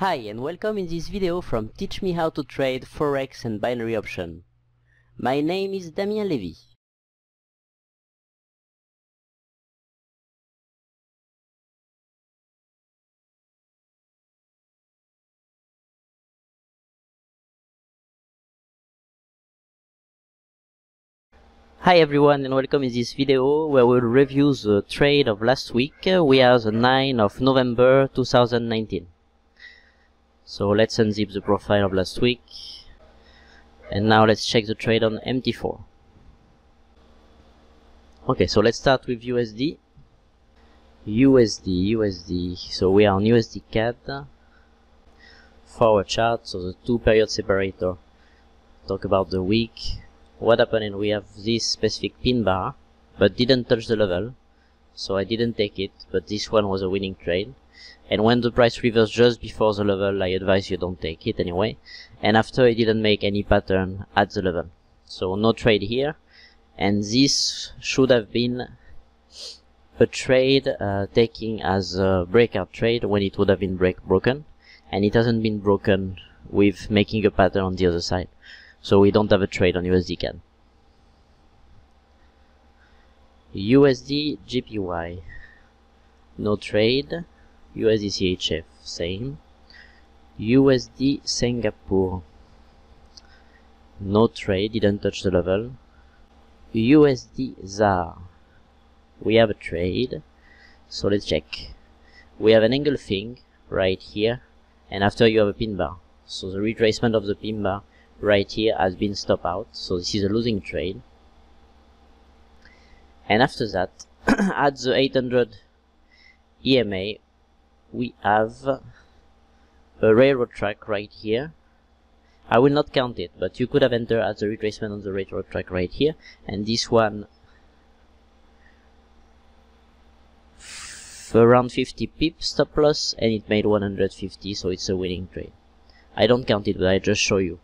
Hi and welcome in this video from Teach Me How to Trade Forex and Binary Option. My name is Damien Lévy. Hi everyone and welcome in this video where we'll review the trade of last week. We are the 9th of November 2019. So let's unzip the profile of last week and now let's check the trade on MT4. Okay, so let's start with USD. So we are on USD CAD forward chart, so the two period separator. Talk about the week. What happened, and we have this specific pin bar but didn't touch the level, so I didn't take it, but this one was a winning trade. And when the price reversed just before the level, I advise you don't take it anyway. And after, it didn't make any pattern at the level, so no trade here. And this should have been a trade taking as a breakout trade when it would have been broken, and it hasn't been broken with making a pattern on the other side, so we don't have a trade on USD CAD. USD GPY, no trade. USD CHF, same. USD Singapore, no trade, didn't touch the level. USD ZAR, we have a trade, so let's check. We have an engulfing right here, and after you have a pin bar, so the retracement of the pin bar right here has been stopped out, so this is a losing trade. And after that, at the 800 EMA, we have a railroad track right here. I will not count it, but you could have entered as a retracement on the railroad track right here, and this one around 50 pips stop loss, and it made 150, so it's a winning trade. I don't count it, but I just show you,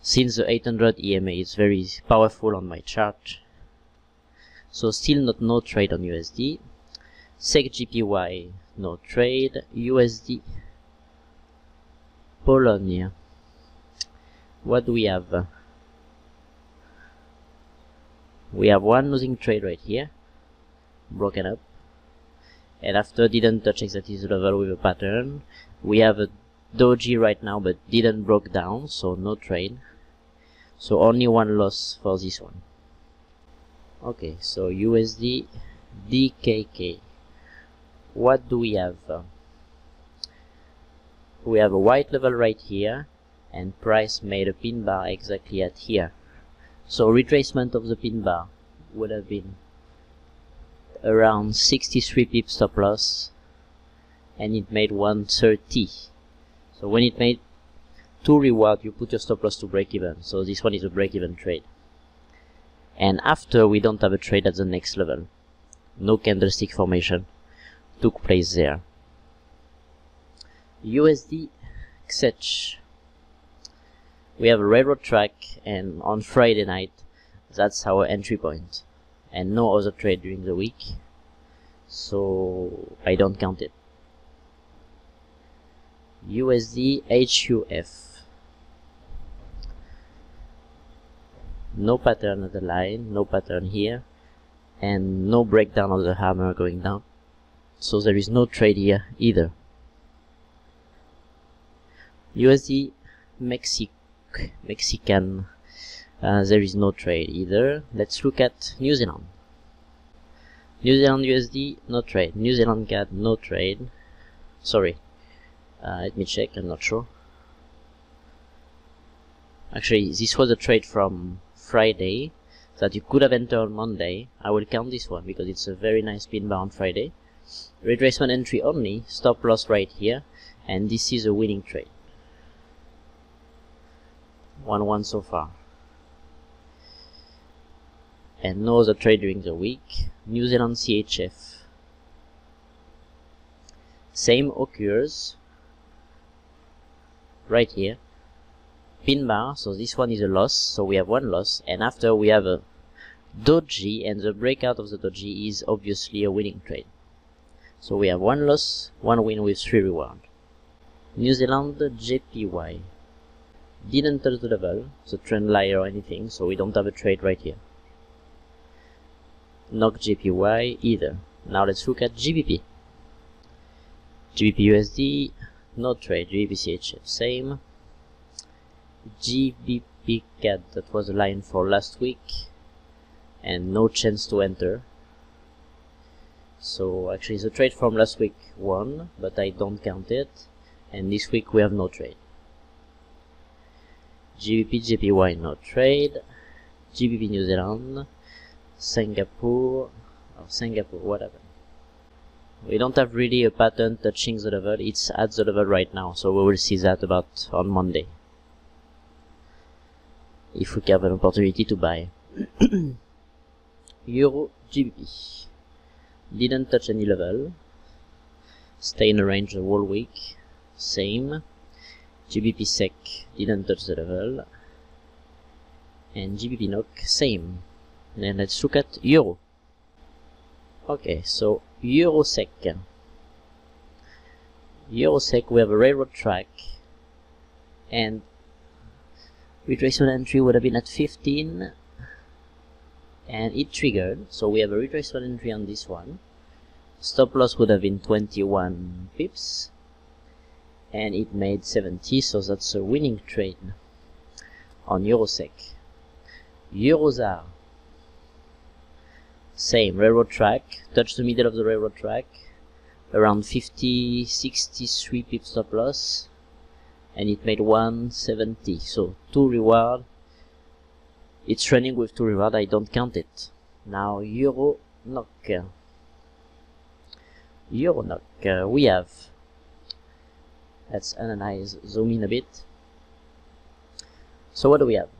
since the 800 EMA is very powerful on my chart. So still no trade on USD. SEK GPY, no trade. USD Polonia, what do we have? We have one losing trade right here, broken up, and after didn't touch exactly the level with a pattern. We have a doji right now but didn't broke down, so no trade, so only one loss for this one. Okay, so USD DKK, what do we have? We have a white level right here, and price made a pin bar exactly at here, so retracement of the pin bar would have been around 63 pips stop loss, and it made 130. So when it made two reward, you put your stop loss to break even, so this one is a break even trade. And after, we don't have a trade at the next level, no candlestick formation took place there. USD XH, we have a railroad track, and on Friday night that's our entry point, and no other trade during the week, so I don't count it. USD HUF, no pattern at the line, no pattern here, and no breakdown of the hammer going down, so there is no trade here either. USD Mexican, there is no trade either. Let's look at New Zealand. New Zealand USD, no trade. New Zealand CAD, no trade. Sorry, let me check, I'm not sure. Actually, this was a trade from Friday that you could have entered on Monday. I will count this one because it's a very nice pin bar on Friday. Retracement entry only, stop loss right here, and this is a winning trade. 1-1 so far, and no other trade during the week. New Zealand CHF, same occurs right here, pin bar, so this one is a loss, so we have one loss, and after we have a doji, and the breakout of the doji is obviously a winning trade, so we have one loss, one win with three reward. New Zealand JPY didn't touch the level, the trend line or anything, so we don't have a trade right here. Not JPY either. Now let's look at GBP. GBP-USD, no trade. GBP-CHF, same. GBP-CAD, that was the line for last week, and no chance to enter. So actually the trade from last week won, but I don't count it, and this week we have no trade. GBP-JPY, no trade. GBP-New Zealand, Singapore, whatever. We don't have really a pattern touching the level. It's at the level right now, so we will see that about on Monday, if we have an opportunity to buy. Euro GBP didn't touch any level, stay in a range the whole week, same. GBP SEK didn't touch the level, and GBP NOK, same. Then let's look at Euro. Okay, so Euro SEK, we have a railroad track, and retracement entry would have been at 15, and it triggered, so we have a retracement entry on this one. Stop loss would have been 21 pips, and it made 70, so that's a winning trade on EUROSEC. EUROZAR, same, railroad track, touch the middle of the railroad track, around 50, 63 pips stop loss, and it made 170, so 2 reward. It's running with 2 reward, I don't count it. Now Euro NOK. Euro NOK, we have, let's analyze, zoom in a bit. So what do we have?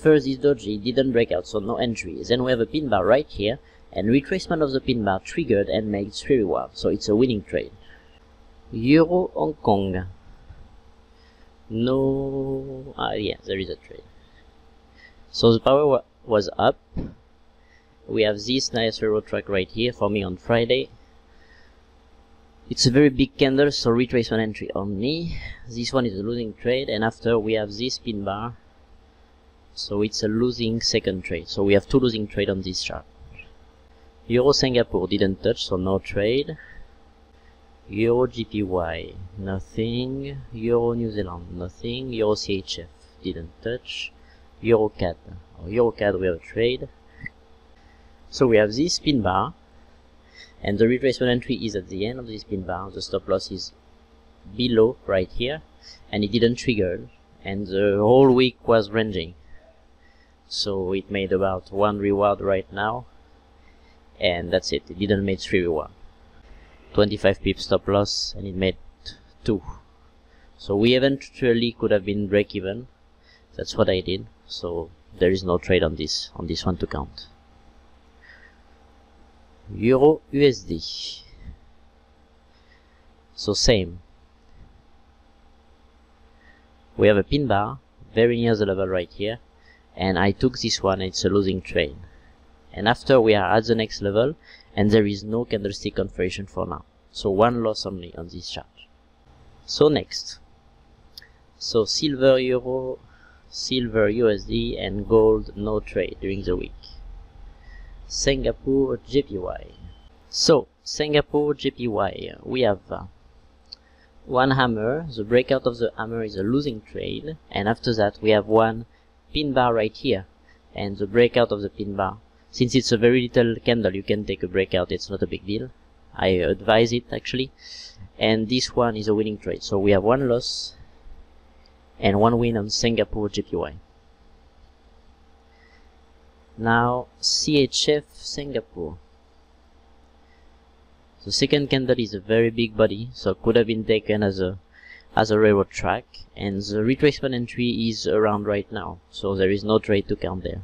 First is dodgy, didn't break out, so no entry. Then we have a pin bar right here, and retracement of the pin bar triggered and made 3 reward, so it's a winning trade. Euro Hong Kong, no, yeah, there is a trade. So the power was up. We have this nice railroad track right here forming on Friday. It's a very big candle, so retracement entry only. This one is a losing trade, and after we have this pin bar, so it's a losing second trade. So we have 2 losing trades on this chart. Euro Singapore didn't touch, so no trade. Euro GPY, nothing. Euro New Zealand, nothing. Euro CHF, didn't touch. Euro CAD, or Euro CAD, we have a trade. So we have this pin bar, and the retracement entry is at the end of this pin bar. The stop loss is below right here, and it didn't trigger, and the whole week was ranging. So it made about 1 reward right now, and that's it. It didn't make 3 reward. 25 pips stop loss, and it made 2. So we eventually could have been break even. That's what I did. So there is no trade on this one to count. Euro USD. So same. We have a pin bar very near the level right here, and I took this one. It's a losing trade. And after we are at the next level, and there is no candlestick confirmation for now, so 1 loss only on this chart. So next, so silver euro, silver USD, and gold no trade during the week. Singapore JPY. So Singapore JPY, we have one hammer. The breakout of the hammer is a losing trade, and after that we have one pin bar right here, and the breakout of the pin bar. Since it's a very little candle, you can take a breakout, it's not a big deal. I advise it actually. And this one is a winning trade. So we have 1 loss and 1 win on Singapore JPY. Now CHF Singapore. The second candle is a very big body, so it could have been taken as a railroad track, and the retracement entry is around right now, so there is no trade to count there.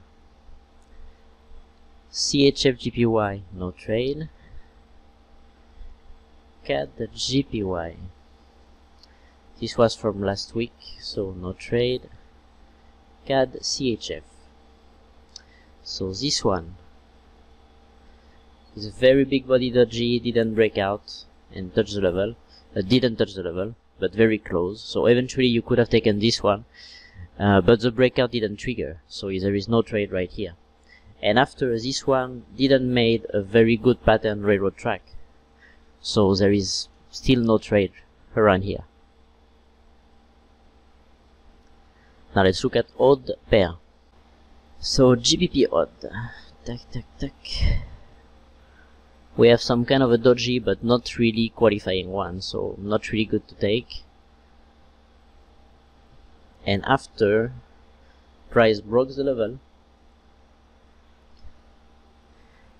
CHF GPY, no trade. CAD GPY, this was from last week, so no trade. CAD CHF, so this one is a very big body, dodgy, didn't break out and touch the level, but very close. So eventually you could have taken this one, but the breakout didn't trigger, so there is no trade right here. And after this one didn't made a very good pattern railroad track, so there is still no trade around here. Now let's look at odd pair. So GBP odd, we have some kind of a dodgy but not really qualifying one, so not really good to take. And after price broke the level,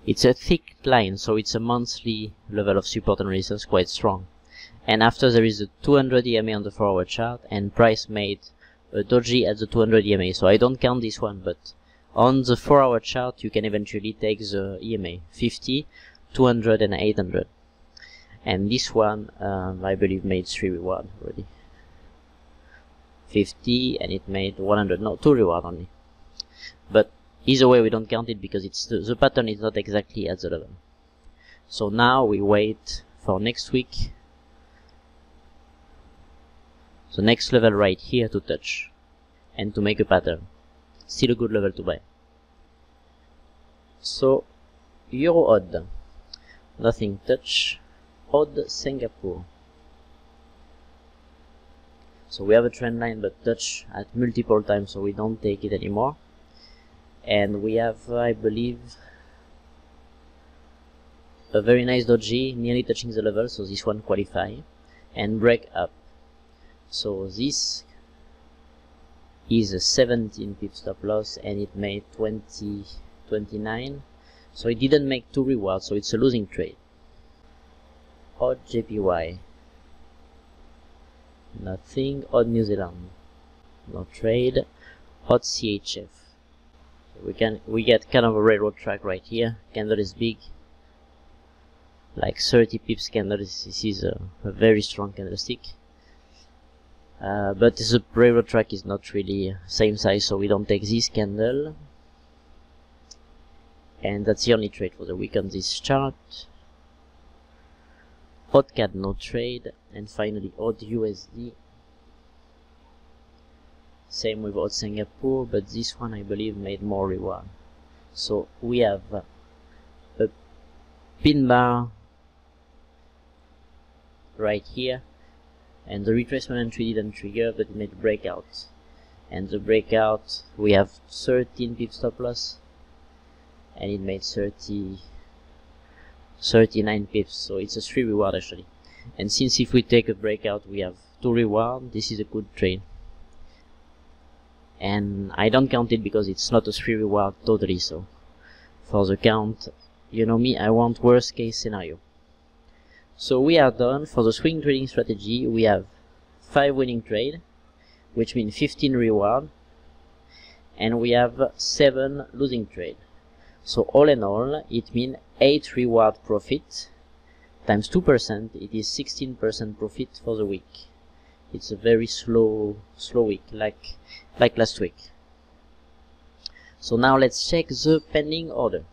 it's a thick line, so it's a monthly level of support and resistance, quite strong. And after there is a 200 EMA on the 4-hour chart, and price made a doji at the 200 EMA, so I don't count this one, but on the 4-hour chart you can eventually take the EMA 50, 200 and 800. And this one I believe made 3 reward already, 50, and it made 100, no, 2 reward only. But either way we don't count it because it's the pattern is not exactly at the level. So now we wait for next week, the next level right here to touch and to make a pattern. Still a good level to buy. So euro odd, nothing touch. Odd Singapore, so we have a trend line but touch at multiple times, so we don't take it anymore. And we have, I believe, a very nice doji nearly touching the level, so this one qualify and break up. So this is a 17 pip stop loss and it made 29, so it didn't make 2 rewards, so it's a losing trade. Odd JPY, nothing. Odd New Zealand, no trade. Odd CHF, we get kind of a railroad track right here. Candle is big, like 30 pips candle. This is a very strong candlestick. But the railroad track is not really same size, so we don't take this candle. And that's the only trade for the week on this chart. Odd CAD, no trade. And finally odd USD, same with odd Singapore, but this one I believe made more reward. So we have a pin bar right here, and the retracement entry didn't trigger, but it made breakout. And the breakout, we have 13 pip stop loss, and it made 39 pips, so it's a 3 reward actually. And since if we take a breakout, we have 2 reward, this is a good trade. And I don't count it because it's not a 3 reward totally, so for the count, you know me, I want worst case scenario. So we are done for the swing trading strategy. We have 5 winning trade, which means 15 reward, and we have 7 losing trade. So all in all, it means 8 reward profit times 2%. It is 16% profit for the week. It's a very slow week, like last week. So now let's check the pending order.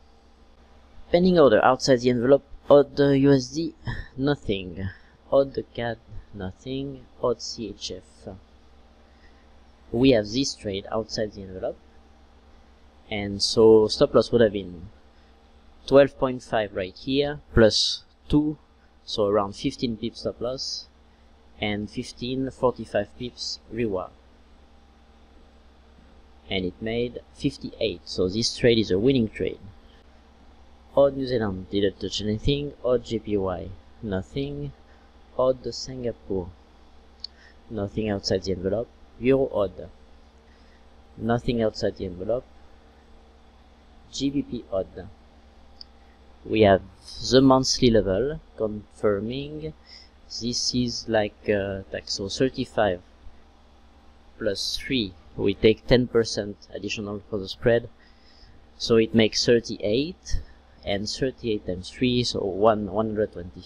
Pending order outside the envelope. Odd USD, nothing. Odd CAD, nothing. Odd CHF. We have this trade outside the envelope, and so stop loss would have been 12.5 right here plus 2, so around 15 pips stop loss and 45 pips reward, and it made 58, so this trade is a winning trade. Odd New Zealand didn't touch anything. Odd JPY, nothing. Odd Singapore, nothing outside the envelope. Euro odd, nothing outside the envelope. GBP odd, we have the monthly level confirming. This is like so 35 plus 3, we take 10% additional for the spread, so it makes 38. And 38 times 3, so 120,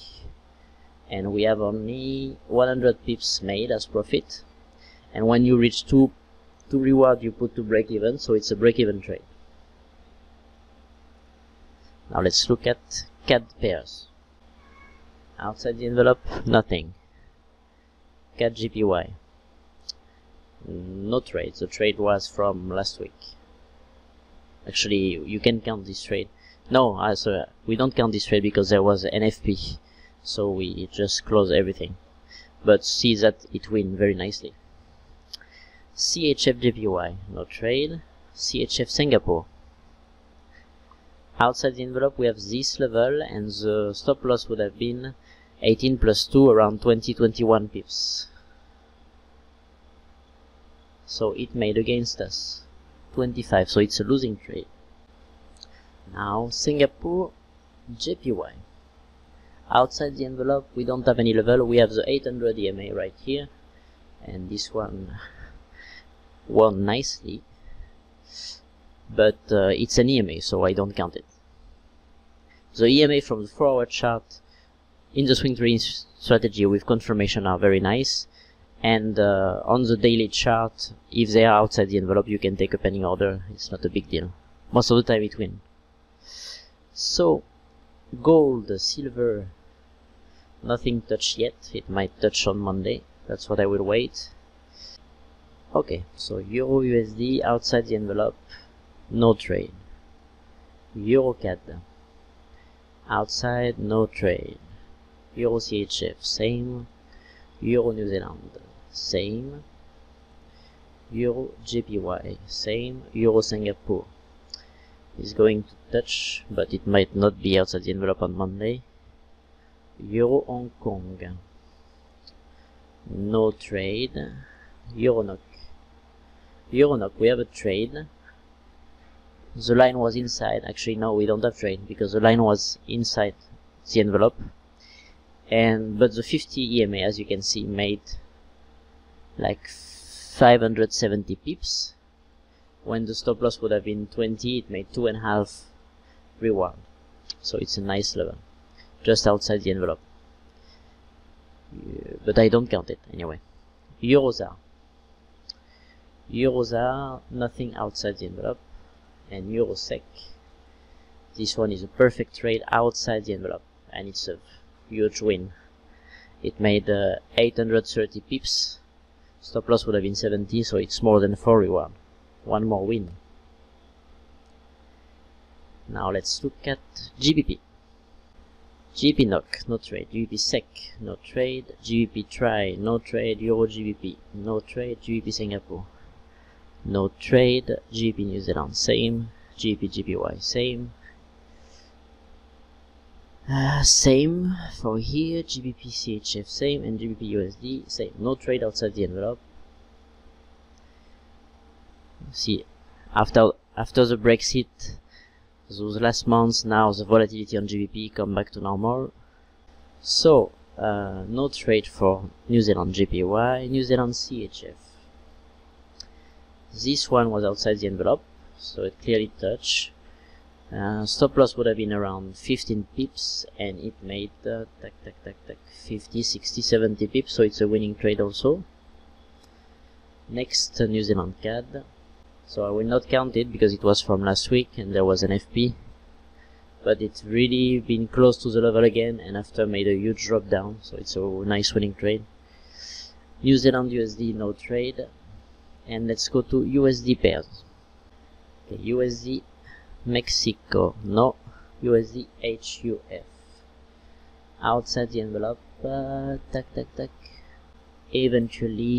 and we have only 100 pips made as profit. And when you reach 2 reward, you put to break even, so it's a break even trade. Now let's look at CAD pairs. Outside the envelope, nothing. Cat GPY. No trade. The trade was from last week. Actually, you can count this trade. No, we don't count this trade because there was an NFP, so we just close everything. But see that it win very nicely. CHF JPY, no trade. CHF Singapore. Outside the envelope, we have this level, and the stop loss would have been 18 plus 2, around 20-21 pips. So it made against us 25, so it's a losing trade. Now Singapore JPY. Outside the envelope, we don't have any level. We have the 800 EMA right here, and this one won nicely, but it's an EMA, so I don't count it. The EMA from the 4-hour chart in the swing trading strategy with confirmation are very nice, and on the daily chart, if they are outside the envelope, you can take a pending order. It's not a big deal. Most of the time it wins. So gold, silver, nothing touched yet. It might touch on Monday. That's what I will wait. Okay, so Euro USD outside the envelope, no trade. Euro CAD outside, no trade. Euro CHF, same. Euro New Zealand, same. Euro JPY, same. Euro Singapore is going to touch, but it might not be outside the envelope on Monday. Euro Hong Kong, no trade. Euro NOK. Euro NOK, we have a trade. The line was inside. Actually, no, we don't have trade because the line was inside the envelope. But the 50 EMA, as you can see, made like 570 pips. When the stop loss would have been 20, it made 2.5 reward. So it's a nice level, just outside the envelope. But I don't count it anyway. Eurozar. Eurozar, nothing outside the envelope. And Eurosec. This one is a perfect trade outside the envelope, and it's a huge win. It made 830 pips. Stop loss would have been 70, so it's more than 4 reward. One more win. Now let's look at GBP. GBP NOK, no trade. GBP SEC, no trade. GBP TRY, no trade. Euro GBP, no trade. GBP Singapore, no trade. GBP New Zealand, same. GBP GBY, same. Same for here. GBP CHF, same. And GBP USD, same. No trade outside the envelope. See, after the Brexit, those last months, now the volatility on GBP come back to normal. So no trade for New Zealand JPY, New Zealand CHF. This one was outside the envelope, so it clearly touched. Stop loss would have been around 15 pips, and it made 50, 60, 70 pips, so it's a winning trade also. Next, New Zealand CAD. So I will not count it because it was from last week and there was an FP, but it's really been close to the level again, and after made a huge drop down, so it's a nice winning trade. New Zealand USD, no trade. And let's go to USD pairs. Okay, USD Mexico, no. USD HUF, outside the envelope. Eventually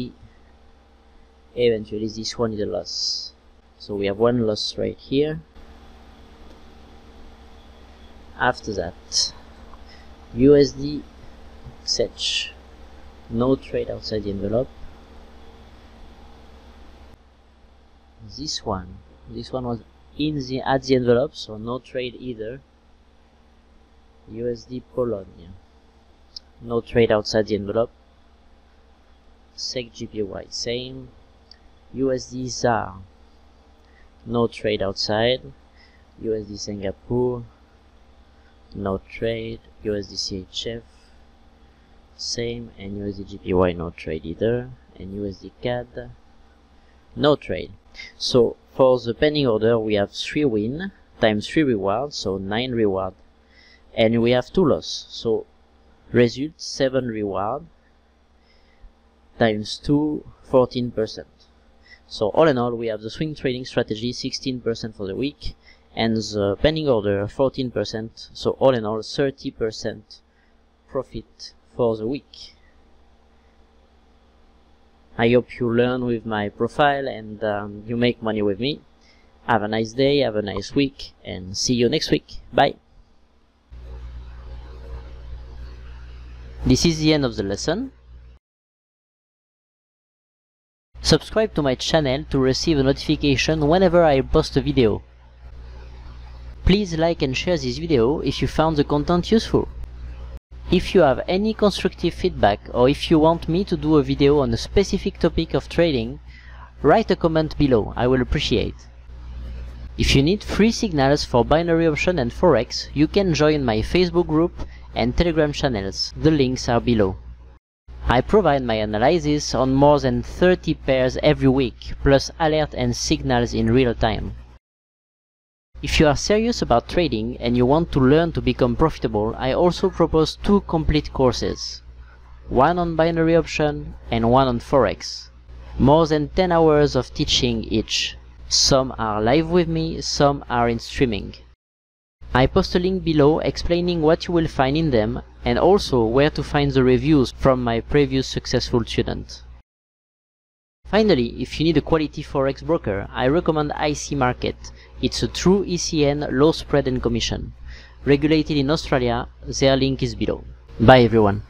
this one is a loss. So we have one loss right here. After that, USD SEC, no trade outside the envelope. This one was at the envelope, so no trade either. USD Polonia, no trade outside the envelope. SEC GPY, same. USD ZAR, no trade outside. USD Singapore, no trade. USD CHF, same. And USD GPY, no trade either. And USD CAD, no trade. So for the pending order, we have 3 win times 3 rewards, so 9 reward, and we have 2 loss, so result 7 reward. times 2, 14%. So all in all, we have the swing trading strategy 16% for the week, and the pending order 14%, so all in all 30% profit for the week. I hope you learn with my profile and you make money with me. Have a nice day, have a nice week, and see you next week. Bye! This is the end of the lesson. Subscribe to my channel to receive a notification whenever I post a video. Please like and share this video if you found the content useful. If you have any constructive feedback or if you want me to do a video on a specific topic of trading, write a comment below, I will appreciate. If you need free signals for binary options and forex, you can join my Facebook group and Telegram channels, the links are below. I provide my analysis on more than 30 pairs every week, plus alerts and signals in real time. If you are serious about trading and you want to learn to become profitable, I also propose two complete courses, one on binary option and one on forex. More than 10 hours of teaching each. Some are live with me, some are in streaming. I post a link below explaining what you will find in them and also where to find the reviews from my previous successful students. Finally, if you need a quality forex broker, I recommend ICMarket. It's a true ECN, low spread and commission. Regulated in Australia, their link is below. Bye everyone.